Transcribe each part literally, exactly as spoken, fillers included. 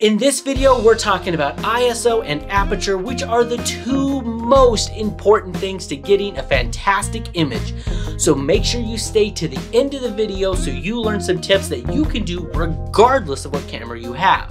In this video, we're talking about I S O and aperture, which are the two most important things to getting a fantastic image. So make sure you stay to the end of the video so you learn some tips that you can do regardless of what camera you have.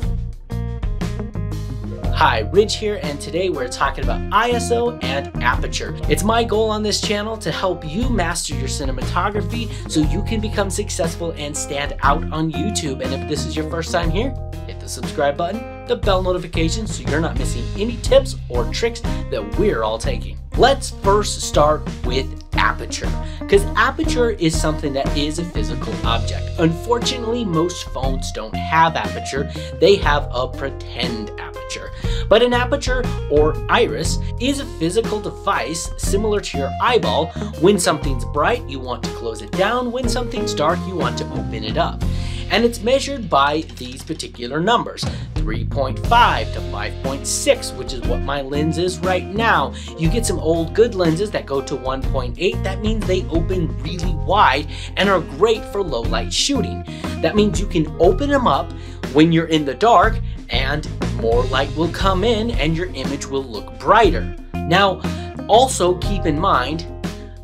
Hi, Ridge here, and today we're talking about I S O and aperture. It's my goal on this channel to help you master your cinematography so you can become successful and stand out on YouTube. And if this is your first time here, hit the subscribe button, the bell notification, so you're not missing any tips or tricks that we're all taking. Let's first start with aperture, because aperture is something that is a physical object. Unfortunately, most phones don't have aperture. They have a pretend aperture. But an aperture, or iris, is a physical device similar to your eyeball. When something's bright, you want to close it down. When something's dark, you want to open it up. And it's measured by these particular numbers, three point five to five point six, which is what my lens is right now. You get some old good lenses that go to one point eight. That means they open really wide and are great for low light shooting. That means you can open them up when you're in the dark and more light will come in and your image will look brighter. Now, also keep in mind,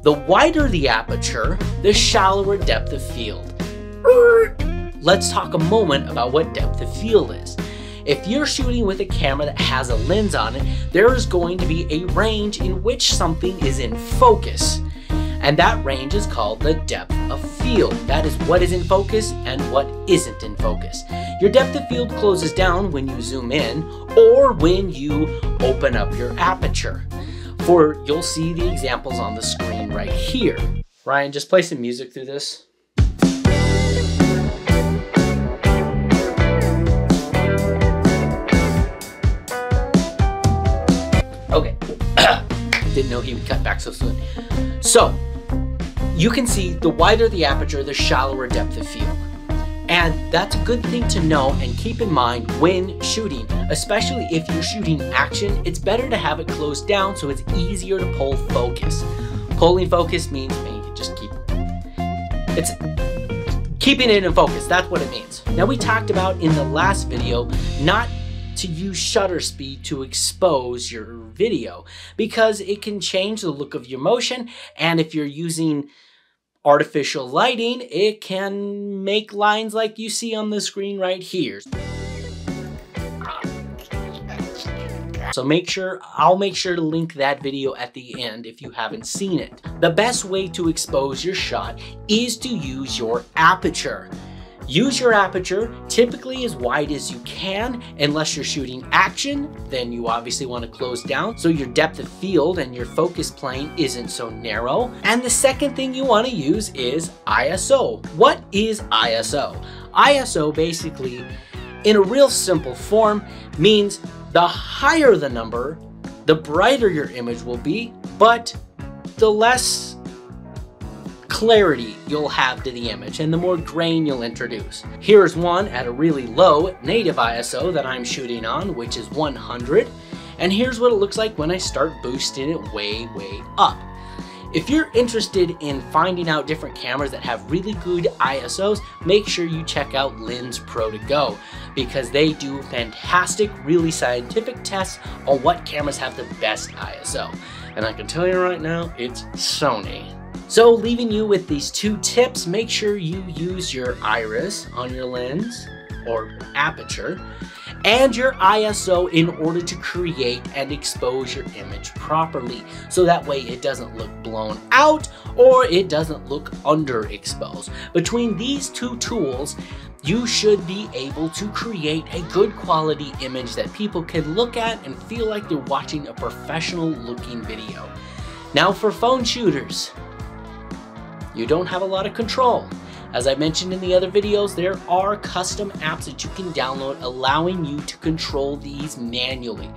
the wider the aperture, the shallower depth of field. Let's talk a moment about what depth of field is. If you're shooting with a camera that has a lens on it, there is going to be a range in which something is in focus. And that range is called the depth of field. That is what is in focus and what isn't in focus. Your depth of field closes down when you zoom in or when you open up your aperture. For you'll see the examples on the screen right here. Ryan, just play some music through this. Okay, didn't know he would cut back so soon. So, you can see the wider the aperture, the shallower depth of field. And that's a good thing to know and keep in mind when shooting, especially if you're shooting action. It's better to have it closed down so it's easier to pull focus. Pulling focus means you can just keep, it's keeping it in focus, that's what it means. Now we talked about in the last video, not to use shutter speed to expose your video because it can change the look of your motion, and if you're using artificial lighting, it can make lines like you see on the screen right here. So make sure, I'll make sure to link that video at the end if you haven't seen it. The best way to expose your shot is to use your aperture. Use your aperture typically as wide as you can. Unless you're shooting action, then you obviously want to close down so your depth of field and your focus plane isn't so narrow. And the second thing you want to use is I S O. What is I S O? I S O basically, in a real simple form, means the higher the number, the brighter your image will be, but the less clarity you'll have to the image and the more grain you'll introduce. Here's one at a really low native I S O that I'm shooting on, which is one hundred, and here's what it looks like when I start boosting it way, way up. If you're interested in finding out different cameras that have really good I S Os, make sure you check out LensPro to go, because they do fantastic, really scientific tests on what cameras have the best I S O. And I can tell you right now, it's Sony. So leaving you with these two tips, make sure you use your iris on your lens or aperture and your I S O in order to create and expose your image properly. So that way it doesn't look blown out or it doesn't look underexposed. Between these two tools, you should be able to create a good quality image that people can look at and feel like they're watching a professional looking video. Now for phone shooters, you don't have a lot of control. As I mentioned in the other videos, there are custom apps that you can download allowing you to control these manually.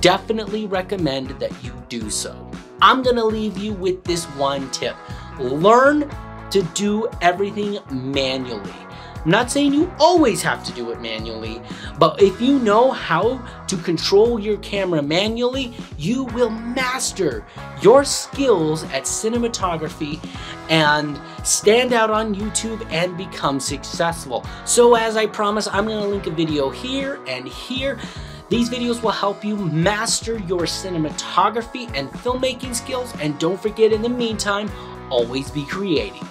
Definitely recommend that you do so. I'm gonna leave you with this one tip. Learn to do everything manually. I'm not saying you always have to do it manually, but if you know how to control your camera manually, you will master your skills at cinematography and stand out on YouTube and become successful. So as I promised, I'm gonna link a video here and here. These videos will help you master your cinematography and filmmaking skills, and don't forget, in the meantime, always be creating.